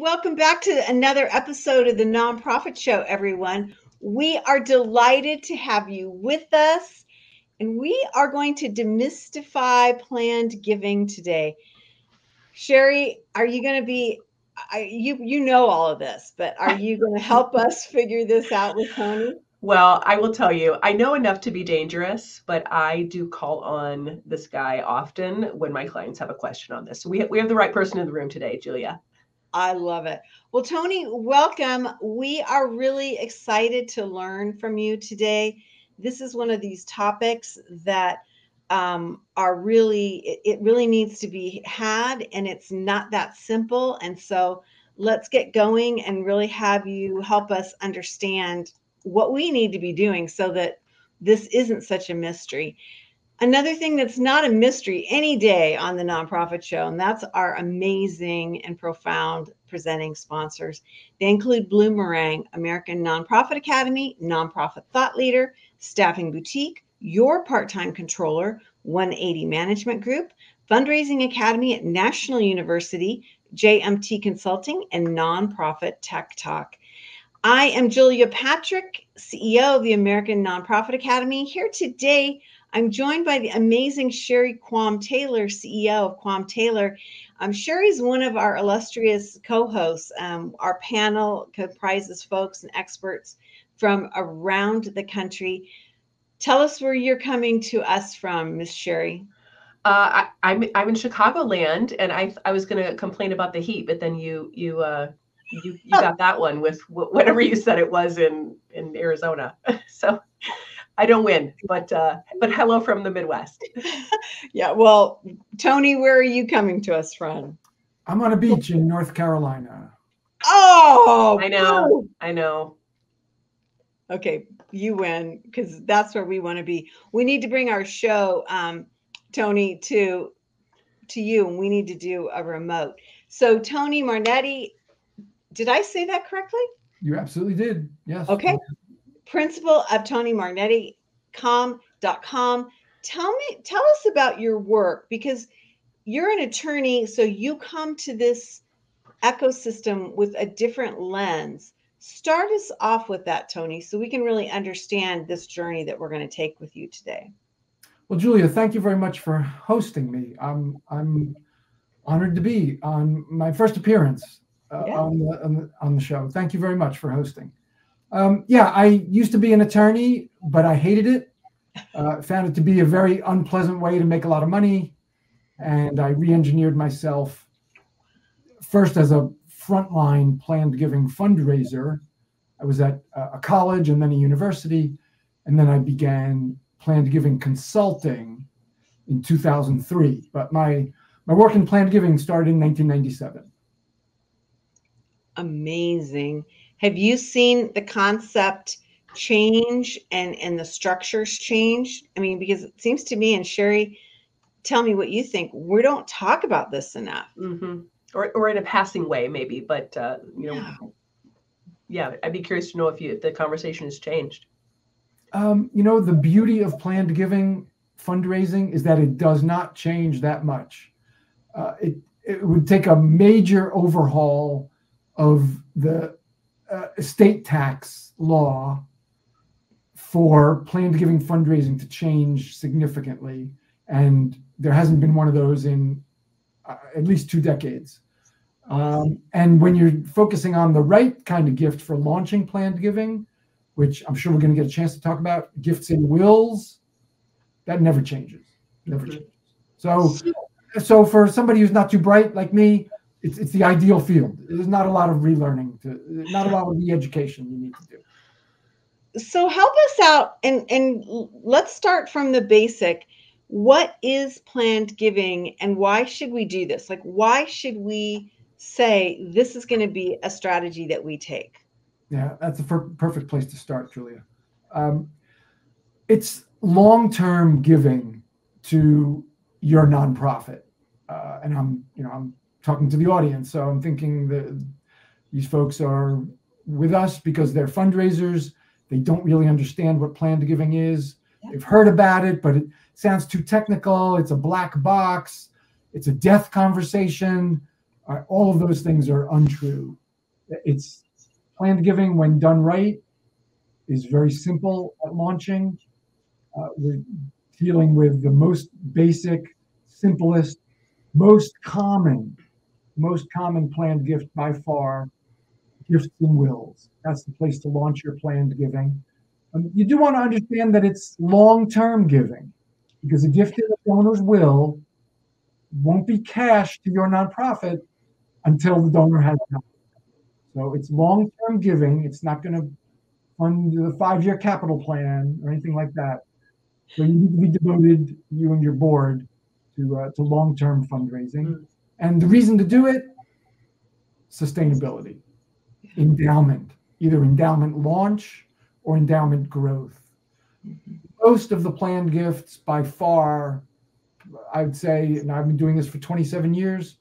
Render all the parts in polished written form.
Welcome back to another episode of the Nonprofit Show, everyone. We are delighted to have you with us, and we are going to demystify planned giving today. Sherry, are you going to be, you know all of this, but are you going to help us figure this out with Tony? Well, I will tell you, I know enough to be dangerous, but I do call on this guy often when my clients have a question on this. So we have the right person in the room today, Julia. I love it. Well, Tony, welcome. We are really excited to learn from you today. This is one of these topics that are really, it really needs to be had, and it's not that simple. And so let's get going and really have you help us understand what we need to be doing so that this isn't such a mystery. Another thing that's not a mystery any day on the Nonprofit Show, and that's our amazing and profound presenting sponsors. They include Bloomerang, American Nonprofit Academy, Nonprofit Thought Leader, Staffing Boutique, Your Part Time Controller, 180 Management Group, Fundraising Academy at National University, JMT Consulting, and Nonprofit Tech Talk. I am Julia Patrick, CEO of the American Nonprofit Academy. Here today, I'm joined by the amazing Sherry Quam Taylor, CEO of Quam Taylor. Sherry's one of our illustrious co-hosts. Our panel comprises folks and experts from around the country. Tell us where you're coming to us from, Miss Sherry. I'm in Chicagoland, and I was going to complain about the heat, but then you got that one with whatever you said it was in Arizona. So I don't win, but hello from the Midwest. Yeah. Well, Tony, where are you coming to us from? I'm on a beach in North Carolina. Oh, I know. Boom. I know. Okay. You win, because that's where we want to be. We need to bring our show, Tony, to you, and we need to do a remote. So Tony Martignetti, did I say that correctly? You absolutely did. Yes. Okay. Principal of TonyMartignetti.com. Tell us about your work, because you're an attorney, so you come to this ecosystem with a different lens. Start us off with that, Tony, so we can really understand this journey that we're going to take with you today. Well, Julia, thank you very much for hosting me. I'm honored to be on my first appearance. Yeah. On the show. Thank you very much for hosting. Yeah, I used to be an attorney, but I hated it. Found it to be a very unpleasant way to make a lot of money. And I re-engineered myself first as a frontline planned giving fundraiser. I was at a college and then a university. And then I began planned giving consulting in 2003. But my work in planned giving started in 1997. Amazing. Have you seen the concept change and the structures change? I mean, because it seems to me, and Sherry, tell me what you think, we don't talk about this enough. Mm-hmm. Or in a passing way, maybe, but yeah, I'd be curious to know if the conversation has changed. The beauty of planned giving fundraising is that it does not change that much. It would take a major overhaul of the estate tax law for planned giving fundraising to change significantly. And there hasn't been one of those in at least 2 decades. And when you're focusing on the right kind of gift for launching planned giving, which I'm sure we're going to get a chance to talk about, gifts in wills, that never changes. Never changes. So for somebody who's not too bright like me, it's the ideal field. There's not a lot of relearning, not a lot of re-education you need to do. So help us out, and let's start from the basic. What is planned giving, and why should we do this? Like, why should we say this is going to be a strategy that we take? Yeah, that's a perfect place to start, Julia. It's long-term giving to your nonprofit, and I'm talking to the audience. So I'm thinking that these folks are with us because they're fundraisers. They don't really understand what planned giving is. They've heard about it, but it sounds too technical. It's a black box. It's a death conversation. All of those things are untrue. It's planned giving when done right is very simple at launching. We're dealing with the most basic, simplest, most common planned gift by far, gifts and wills. That's the place to launch your planned giving. You do want to understand that it's long-term giving, because a gift in the donor's will won't be cash to your nonprofit until the donor has it. So it's long-term giving. It's not going to fund the 5-year capital plan or anything like that. So you need to be devoted, you and your board, to long-term fundraising. And the reason to do it, sustainability, endowment, either endowment launch or endowment growth. Most of the planned gifts by far, I would say, and I've been doing this for 27 years,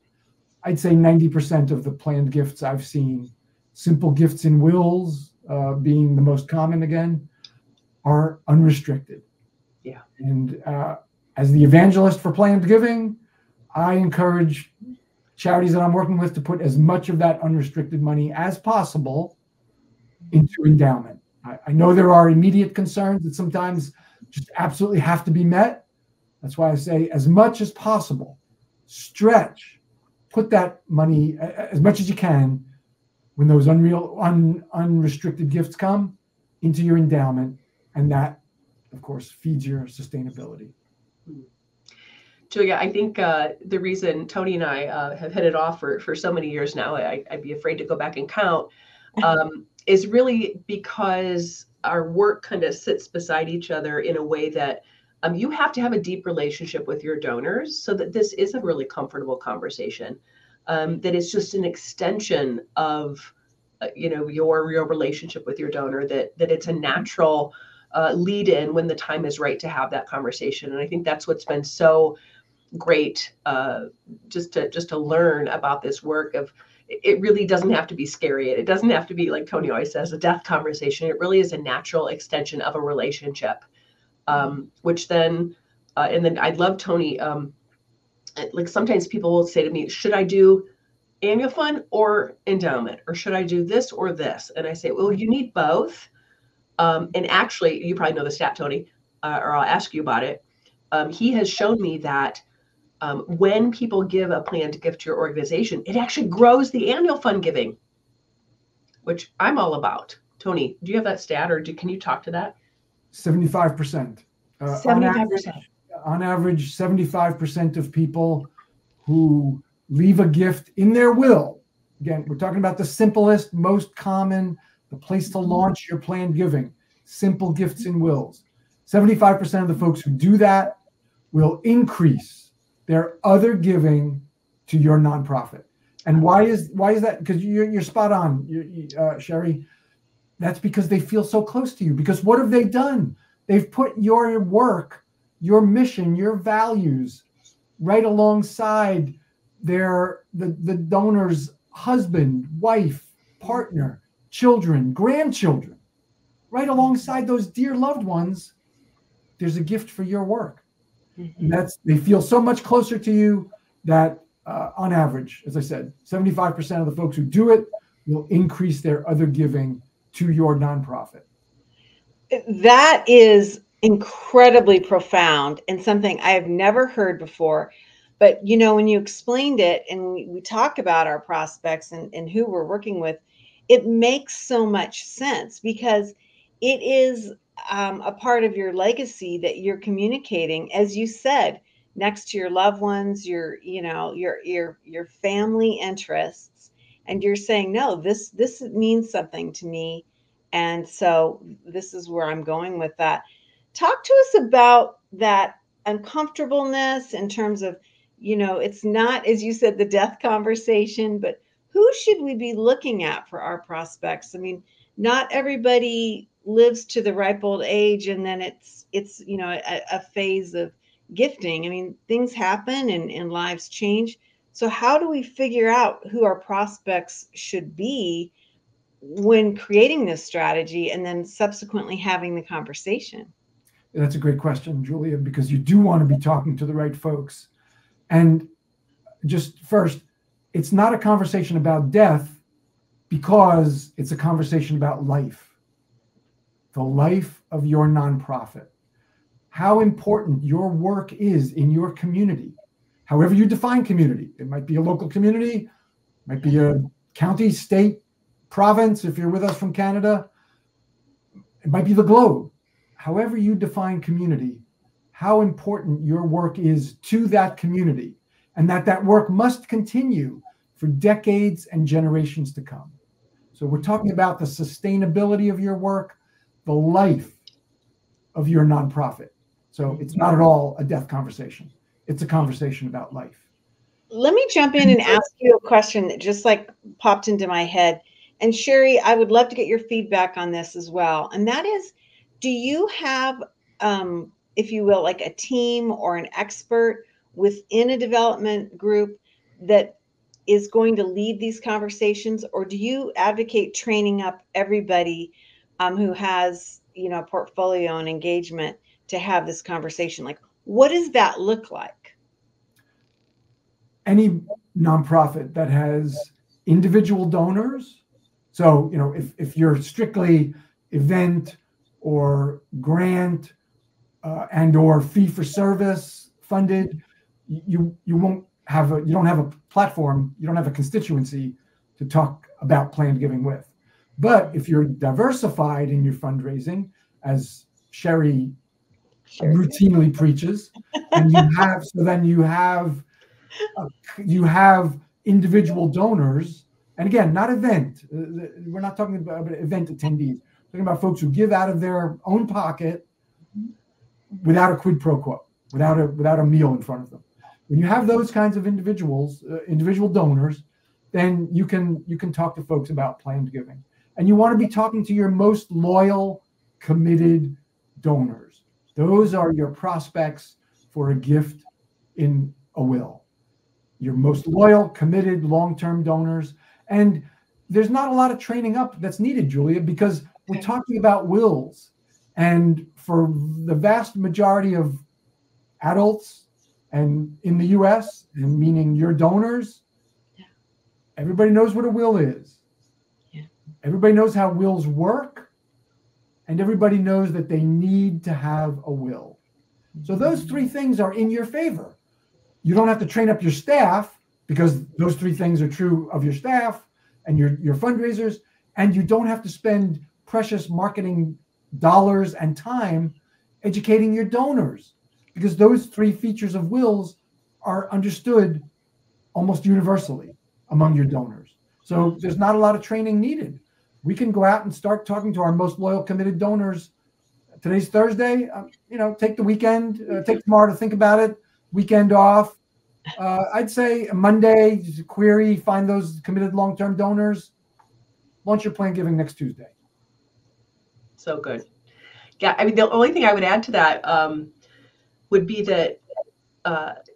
I'd say 90% of the planned gifts I've seen, simple gifts and wills being the most common again, are unrestricted. Yeah. And as the evangelist for planned giving, I encourage charities that I'm working with to put as much of that unrestricted money as possible into endowment. I know there are immediate concerns that sometimes just absolutely have to be met. That's why I say as much as possible, stretch, put that money as much as you can when those unrestricted gifts come into your endowment. And that, of course, feeds your sustainability. Julia, I think the reason Tony and I have hit it off for so many years now, I'd be afraid to go back and count, is really because our work kind of sits beside each other in a way that you have to have a deep relationship with your donors so that this is a really comfortable conversation, that it's just an extension of, your relationship with your donor, that it's a natural lead in when the time is right to have that conversation. And I think that's what's been so great just to learn about this work of, it really doesn't have to be scary. It doesn't have to be, like Tony always says, a death conversation. It really is a natural extension of a relationship. Which then, and then I'd love, Tony, like sometimes people will say to me, should I do annual fund or endowment, or should I do this or this? And I say, well, you need both. And actually, you probably know the stat, Tony, or I'll ask you about it. He has shown me that when people give a planned gift to your organization, it actually grows the annual fund giving, which I'm all about. Tony, do you have that stat, or can you talk to that? 75%. On average, 75% of people who leave a gift in their will. Again, we're talking about the simplest, most common, the place to launch your planned giving, simple gifts and wills. 75% of the folks who do that will increase their other giving to your nonprofit. And why is that? Because you're spot on, Sherry. That's because they feel so close to you. Because what have they done? They've put your work, your mission, your values right alongside the donor's husband, wife, partner, children, grandchildren. Right alongside those dear loved ones, there's a gift for your work. Mm-hmm. And they feel so much closer to you that on average, as I said, 75% of the folks who do it will increase their other giving to your nonprofit. That is incredibly profound and something I have never heard before. But when you explained it and we talk about our prospects and who we're working with, it makes so much sense, because it is a part of your legacy that you're communicating, as you said, next to your loved ones, your family interests. And you're saying, no, this means something to me. And so this is where I'm going with that. Talk to us about that uncomfortableness in terms of, it's not, as you said, the death conversation, but who should we be looking at for our prospects? I mean, not everybody lives to the ripe old age and then it's a phase of gifting. I mean, things happen and lives change. So how do we figure out who our prospects should be when creating this strategy and then subsequently having the conversation? That's a great question, Julia, because you do want to be talking to the right folks. And just first, it's not a conversation about death because it's a conversation about life, the life of your nonprofit, how important your work is in your community, however you define community. It might be a local community, it might be a county, state, province, if you're with us from Canada, it might be the globe. However you define community, how important your work is to that community, and that work must continue for decades and generations to come. So we're talking about the sustainability of your work, the life of your nonprofit. So it's not at all a death conversation. It's a conversation about life. Let me jump in and ask you a question that just like popped into my head. And Sherry, I would love to get your feedback on this as well. And that is, do you have, if you will, like a team or an expert within a development group that is going to lead these conversations? Or do you advocate training up everybody who has, you know, a portfolio and engagement to have this conversation? Like, what does that look like? Any nonprofit that has individual donors. So, you know, if you're strictly event or grant and or fee for service funded, you won't have a, you don't have a platform, you don't have a constituency to talk about planned giving with. But if you're diversified in your fundraising, as Sherry routinely preaches, and you have, so then you have individual donors, and again, not event. We're not talking about event attendees. We're talking about folks who give out of their own pocket without a quid pro quo, without a meal in front of them. When you have those kinds of individuals, individual donors, then you can talk to folks about planned giving. And you want to be talking to your most loyal, committed donors. Those are your prospects for a gift in a will. Your most loyal, committed, long-term donors. And there's not a lot of training up that's needed, Julia, because we're talking about wills. And for the vast majority of adults and in the US, meaning your donors, everybody knows what a will is. Yeah. Everybody knows how wills work, and everybody knows that they need to have a will. So those three things are in your favor. You don't have to train up your staff because those three things are true of your staff and your fundraisers, and you don't have to spend precious marketing dollars and time educating your donors because those three features of wills are understood almost universally among your donors. So there's not a lot of training needed. We can go out and start talking to our most loyal, committed donors. Today's Thursday, you know, take the weekend, take tomorrow to think about it, weekend off. I'd say Monday, just a query, find those committed long-term donors. Launch your planned giving next Tuesday. So good. Yeah, I mean, the only thing I would add to that would be that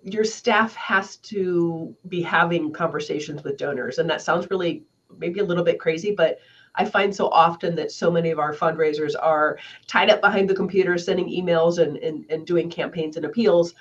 your staff has to be having conversations with donors. And that sounds really maybe a little bit crazy, but I find so often that so many of our fundraisers are tied up behind the computer, sending emails and doing campaigns and appeals,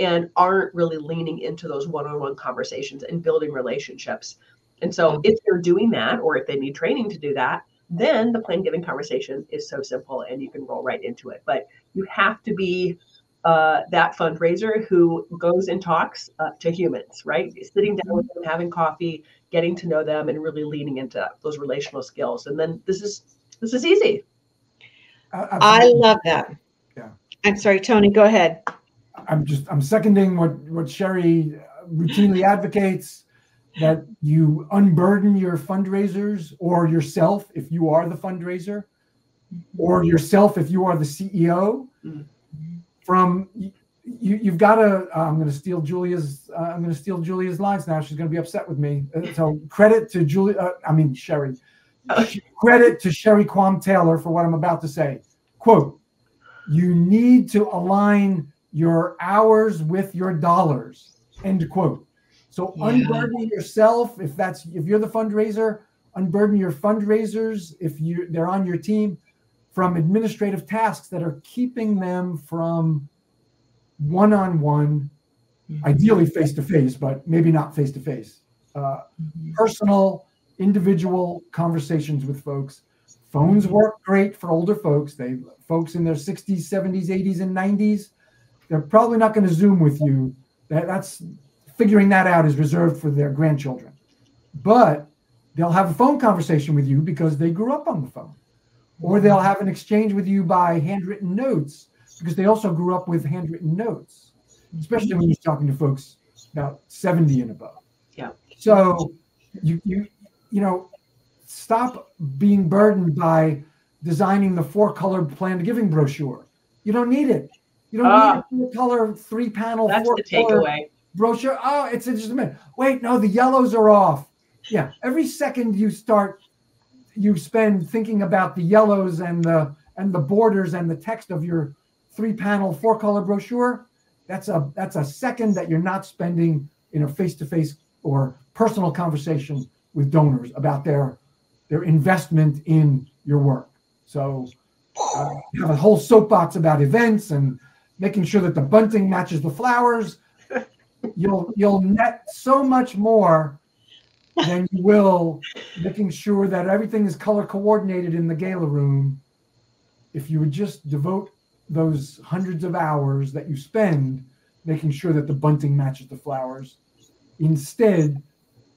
and aren't really leaning into those one-on-one conversations and building relationships. And so if they're doing that, or if they need training to do that, then the planned giving conversation is so simple and you can roll right into it. But you have to be that fundraiser who goes and talks to humans, right? Sitting down with them, having coffee, getting to know them, and really leaning into those relational skills. And then this is easy. I love that. Yeah. I'm sorry, Tony, go ahead. I'm seconding what Sherry routinely advocates, that you unburden your fundraisers or yourself if you are the fundraiser, or yourself if you are the CEO. From you've got to. I'm going to steal Julia's lines now. She's going to be upset with me. So credit to Julia. I mean Sherry. Credit to Sherry Quam Taylor for what I'm about to say. Quote: you need to align your hours with your dollars, end quote. So yeah. Unburden yourself if you're the fundraiser, unburden your fundraisers if they're on your team from administrative tasks that are keeping them from one-on-one, ideally face-to-face, but maybe not face-to-face personal, individual conversations with folks. Phones work great for older folks. Folks in their 60s, 70s, 80s, and 90s, they're probably not going to Zoom with you. That's figuring that out is reserved for their grandchildren. But they'll have a phone conversation with you because they grew up on the phone. Or they'll have an exchange with you by handwritten notes because they also grew up with handwritten notes, especially when you're talking to folks about 70 and above. Yeah. So you know, stop being burdened by designing the four-color planned giving brochure. You don't need it. You don't need a four-color, three-panel, four-color brochure. Oh, it's just a minute. Wait, no, the yellows are off. Yeah, every second you spend thinking about the yellows and the borders and the text of your three-panel, four-color brochure. That's a second that you're not spending in a face-to-face or personal conversation with donors about their investment in your work. So you have a whole soapbox about events and making sure that the bunting matches the flowers. You'll net so much more than you will making sure that everything is color coordinated in the gala room. If you would just devote those hundreds of hours that you spend making sure that the bunting matches the flowers, instead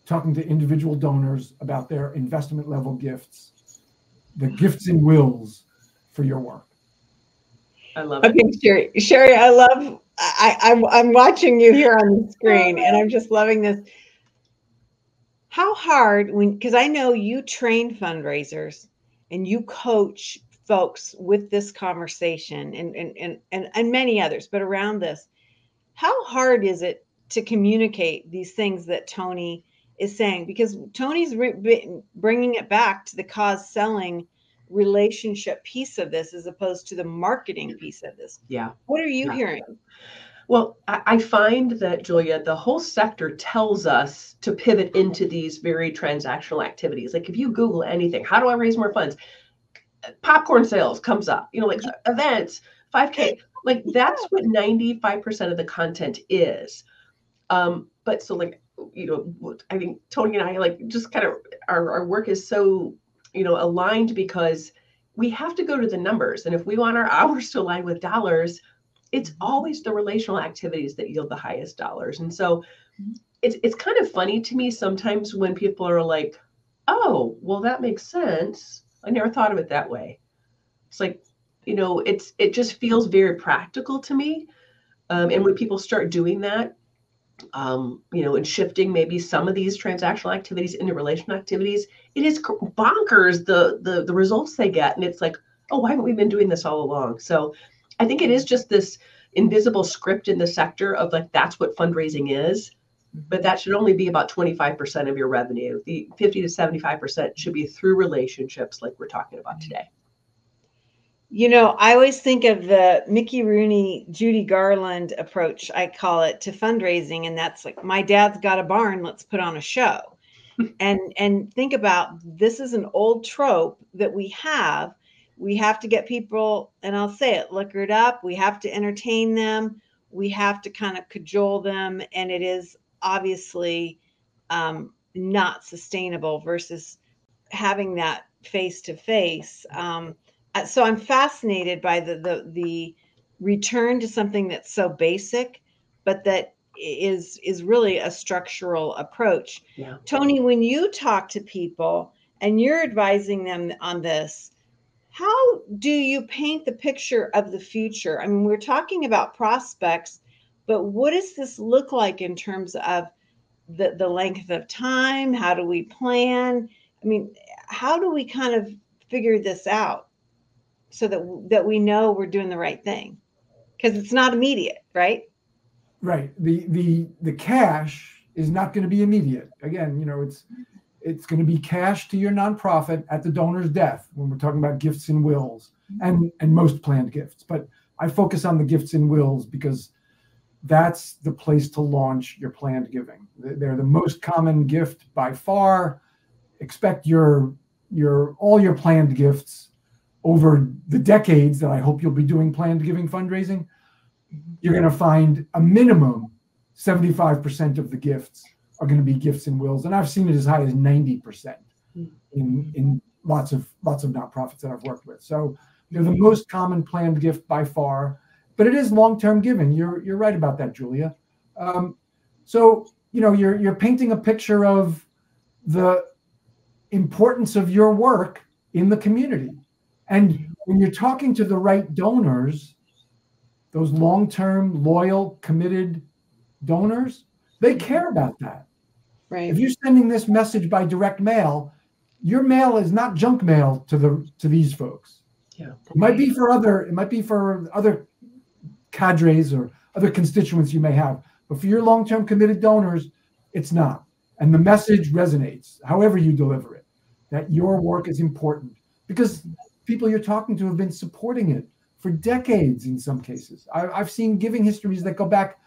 talking to individual donors about their investment level gifts, the gifts and wills for your work. I love it. Okay, Sherry, I'm watching you here on the screen and I'm just loving this. How hard, because I know you train fundraisers and you coach folks with this conversation and many others, but around this, how hard is it to communicate these things that Tony is saying? Because Tony's bringing it back to the cause selling relationship piece of this as opposed to the marketing piece of this. Yeah. What are you hearing? Well, I find that, Julia, the whole sector tells us to pivot into these very transactional activities. Like if you Google anything, how do I raise more funds? Popcorn sales comes up, you know, like events, 5K, like that's what 95% of the content is. But so like, you know, I think Tony and I like just kind of our work is so, you know, aligned because we have to go to the numbers. And if we want our hours to align with dollars, it's always the relational activities that yield the highest dollars. And so it's kind of funny to me sometimes when people are like, oh, well, that makes sense. I never thought of it that way. It's like, you know, it just feels very practical to me. And when people start doing that, you know, and shifting maybe some of these transactional activities into relational activities, it is bonkers the results they get. And it's like, oh, why haven't we been doing this all along? So I think it is just this invisible script in the sector of like, that's what fundraising is, but that should only be about 25% of your revenue. The 50 to 75% should be through relationships like we're talking about today. You know, I always think of the Mickey Rooney, Judy Garland approach, I call it, to fundraising. And that's like, my dad's got a barn, let's put on a show. And think about, this is an old trope that we have. We have to get people, and I'll say it, liquored up. We have to entertain them. We have to kind of cajole them. And it is obviously not sustainable versus having that face-to-face. So I'm fascinated by the return to something that's so basic, but that is really a structural approach. Yeah. Tony, when you talk to people and you're advising them on this, how do you paint the picture of the future? I mean, we're talking about prospects, but what does this look like in terms of the length of time? How do we plan? I mean, how do we kind of figure this out so that we know we're doing the right thing? Because it's not immediate, right? Right. The cash is not going to be immediate. Again, you know, it's going to be cash to your nonprofit at the donor's death when we're talking about gifts and wills and most planned gifts. But I focus on the gifts and wills because that's the place to launch your planned giving. They're the most common gift by far. Expect all your planned gifts over the decades that I hope you'll be doing planned giving fundraising. You're going to find a minimum 75% of the gifts are going to be gifts and wills. And I've seen it as high as 90% in lots of nonprofits that I've worked with. So they're the most common planned gift by far, but it is long-term giving. You're right about that, Julia. So, you know, you're painting a picture of the importance of your work in the community. And when you're talking to the right donors, those long-term, loyal, committed donors, they care about that. Right. If you're sending this message by direct mail, your mail is not junk mail to these folks. Yeah. It might be for other cadres or other constituents you may have, but for your long-term committed donors, it's not. And the message resonates, however you deliver it, that your work is important because people you're talking to have been supporting it for decades in some cases. I've seen giving histories that go back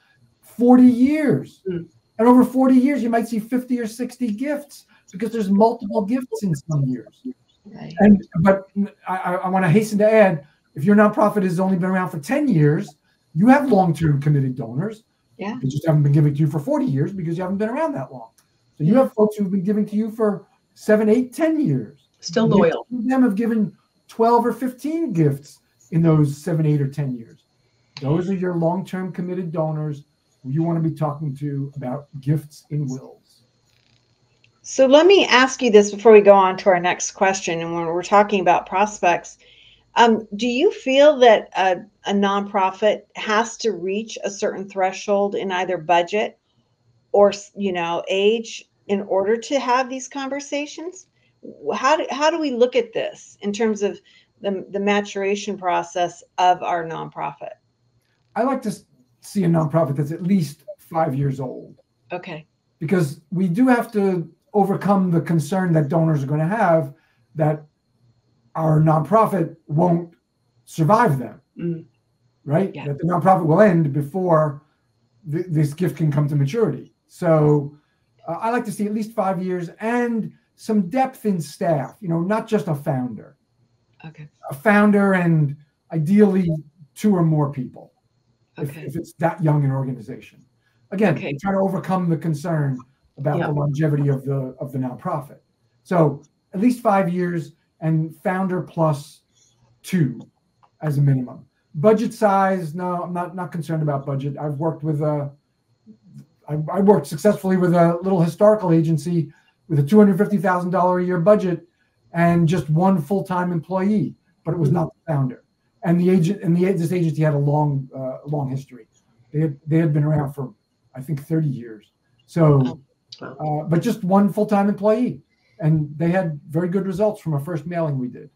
40 years. And over 40 years, you might see 50 or 60 gifts because there's multiple gifts in some years. Right. But I want to hasten to add, if your nonprofit has only been around for 10 years, you have long-term committed donors. Yeah. They just haven't been giving to you for 40 years because you haven't been around that long. So you have folks who've been giving to you for 7, 8, 10 years. Still loyal. Some of them have given 12 or 15 gifts in those 7, 8, or 10 years. Those are your long-term committed donors who you want to be talking to about gifts and wills. So let me ask you this before we go on to our next question. And when we're talking about prospects, do you feel that a nonprofit has to reach a certain threshold in either budget or, you know, age in order to have these conversations? How do we look at this in terms of the maturation process of our nonprofit? I like to see a nonprofit that's at least 5 years old. Okay. Because we do have to overcome the concern that donors are going to have that our nonprofit won't survive them, right? Yeah. That the nonprofit will end before this gift can come to maturity. So I like to see at least 5 years and some depth in staff, you know, not just a founder. Okay. A founder and ideally 2 or more people, okay, if it's that young an organization. Again, okay, try to overcome the concern about the longevity of the nonprofit. So at least 5 years and founder plus 2 as a minimum. Budget size, no, I'm not concerned about budget. I've worked with I worked successfully with a little historical agency with a $250,000 a year budget and just 1 full-time employee, but it was not the founder. And this agency had a long history. They had been around for, I think, 30 years. So, but just 1 full-time employee. And they had very good results from our first mailing we did.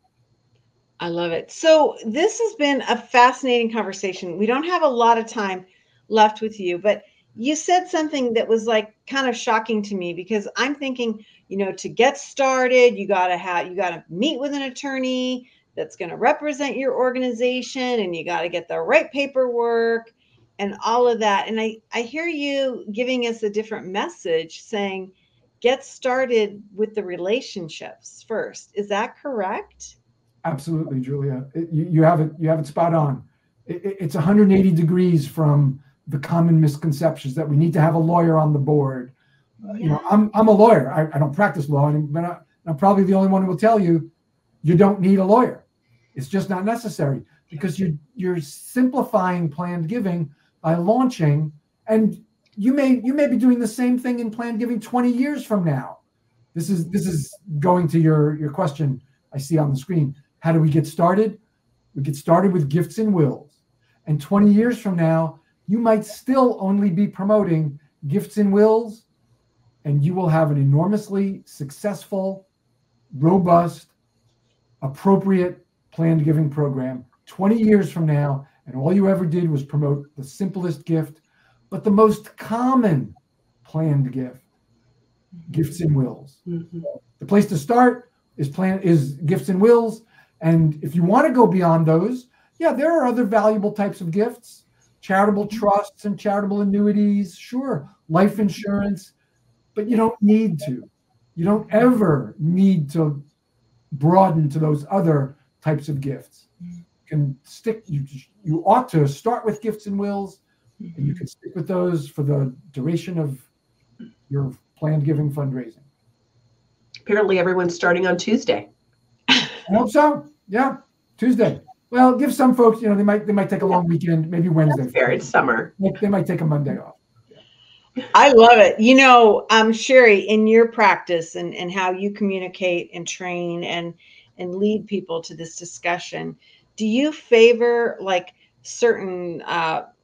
I love it. So this has been a fascinating conversation. We don't have a lot of time left with you, but you said something that was like kind of shocking to me because I'm thinking, you know, to get started, you got to meet with an attorney that's going to represent your organization and you got to get the right paperwork and all of that. And I hear you giving us a different message saying, get started with the relationships first. Is that correct? Absolutely, Julia. You have it spot on. It's 180 degrees from the common misconceptions that we need to have a lawyer on the board. You know, I'm a lawyer. I don't practice law, but I'm probably the only one who will tell you, you don't need a lawyer. It's just not necessary because you're simplifying planned giving by launching. And you may be doing the same thing in planned giving 20 years from now. This is going to your question I see on the screen. How do we get started? We get started with gifts and wills. And 20 years from now, you might still only be promoting gifts and wills, and you will have an enormously successful, robust, appropriate planned giving program 20 years from now, and all you ever did was promote the simplest gift, but the most common planned gift, gifts and wills. Mm-hmm. The place to start is gifts and wills, and if you want to go beyond those, yeah, there are other valuable types of gifts. Charitable trusts and charitable annuities, sure, life insurance, but you don't need to. You don't ever need to broaden to those other types of gifts. You can stick, you ought to start with gifts and wills, and you can stick with those for the duration of your planned giving fundraising. Apparently everyone's starting on Tuesday. I hope so. Yeah, Tuesday. Well, give some folks, you know, they might take a long weekend, maybe Wednesday. That's fair, it's summer. They might take a Monday off. Yeah. I love it. You know, Sherry, in your practice and how you communicate and train and lead people to this discussion, do you favor like certain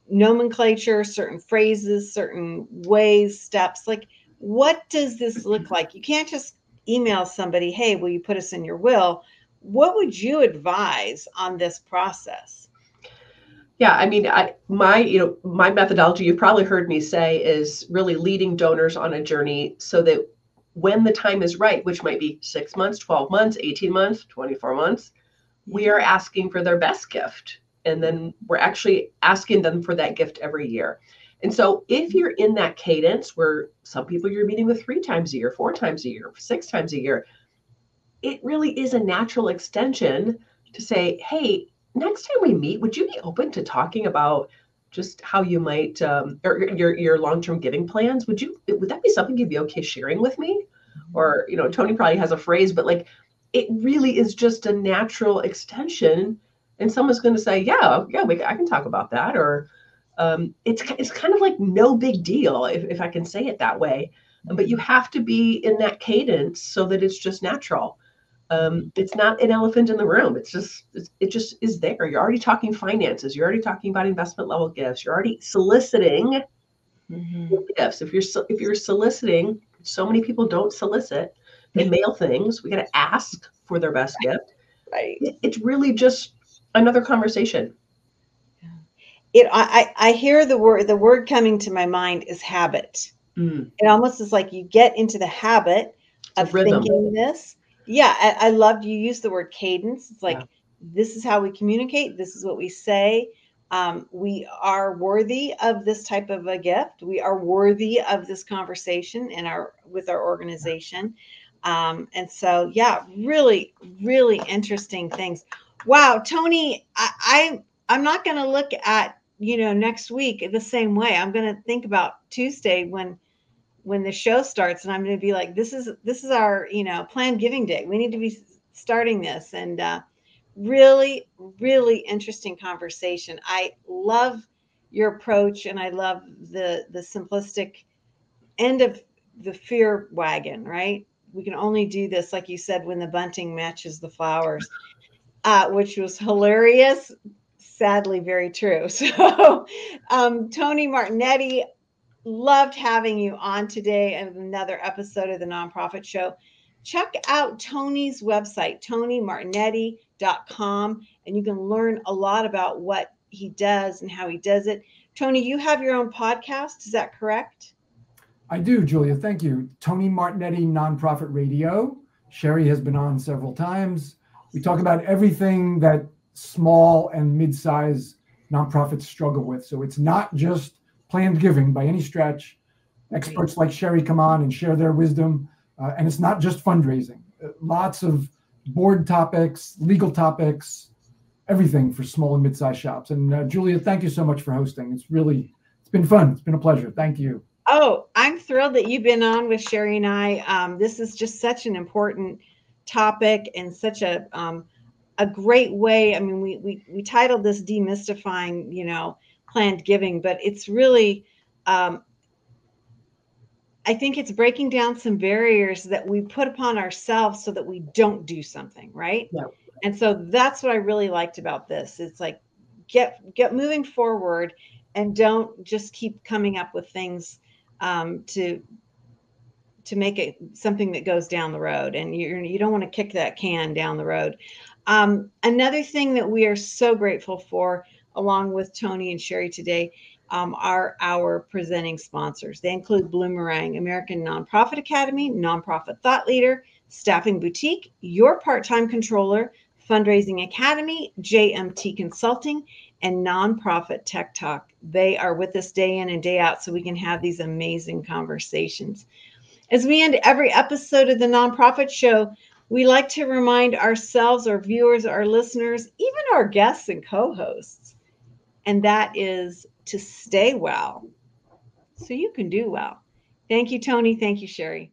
nomenclature, certain phrases, certain ways, steps? Like, what does this look like? You can't just email somebody, hey, will you put us in your will? What would you advise on this process? Yeah, I mean, my methodology, you've probably heard me say, is really leading donors on a journey so that when the time is right, which might be 6 months, 12 months, 18 months, 24 months, we are asking for their best gift. And then we're actually asking them for that gift every year. And so if you're in that cadence where some people you're meeting with 3 times a year, 4 times a year, 6 times a year, it really is a natural extension to say, hey, next time we meet, would you be open to talking about just how you might, or your long-term giving plans? Would that be something you'd be okay sharing with me? Or, you know, Tony probably has a phrase, but like, it really is just a natural extension. And someone's going to say, yeah, I can talk about that. Or it's kind of like no big deal, if I can say it that way. But you have to be in that cadence so that it's just natural. It's not an elephant in the room. It just is there. You're already talking finances. You're already talking about investment level gifts. You're already soliciting gifts. If you're soliciting, so many people don't solicit and mail things. We got to ask for their best gift. Right. It's really just another conversation. I hear the word coming to my mind is habit. Mm. It almost is like you get into the habit of thinking this. Yeah, I loved you use the word cadence. It's like, This is how we communicate. This is what we say. We are worthy of this type of a gift. We are worthy of this conversation with our organization. And so, yeah, really, really interesting things. Wow, Tony, I'm not going to look at, you know, next week the same way. I'm going to think about Tuesday when the show starts, and I'm going to be like, this is our, you know, planned giving day. We need to be starting this. And really, really interesting conversation. I love your approach, and I love the simplistic end of the fear wagon, right? We can only do this, like you said, when the bunting matches the flowers, which was hilarious. Sadly, very true. So Tony Martignetti, loved having you on today and another episode of the Nonprofit Show. Check out Tony's website, TonyMartignetti.com, and you can learn a lot about what he does and how he does it. Tony, you have your own podcast. Is that correct? I do, Julia. Thank you. Tony Martignetti Nonprofit Radio. Sherry has been on several times. We talk about everything that small and mid-size nonprofits struggle with. So it's not just planned giving by any stretch. Experts like Sherry come on and share their wisdom. And it's not just fundraising. Lots of board topics, legal topics, everything for small and mid-sized shops. And Julia, thank you so much for hosting. It's been fun. It's been a pleasure. Thank you. Oh, I'm thrilled that you've been on with Sherry and I. This is just such an important topic and such a great way. I mean, we titled this Demystifying, you know, planned giving, but it's really, I think it's breaking down some barriers that we put upon ourselves so that we don't do something, right? Yeah. And so that's what I really liked about this. It's like, get moving forward and don't just keep coming up with things to make it something that goes down the road. And you don't want to kick that can down the road. Another thing that we are so grateful for, along with Tony and Sherry today, are our presenting sponsors. They include Bloomerang, American Nonprofit Academy, Nonprofit Thought Leader, Staffing Boutique, Your Part Time Controller, Fundraising Academy, JMT Consulting, and Nonprofit Tech Talk. They are with us day in and day out so we can have these amazing conversations. As we end every episode of the Nonprofit Show, we like to remind ourselves, our viewers, our listeners, even our guests and co-hosts, and that is to stay well so you can do well. Thank you, Tony. Thank you, Sherry.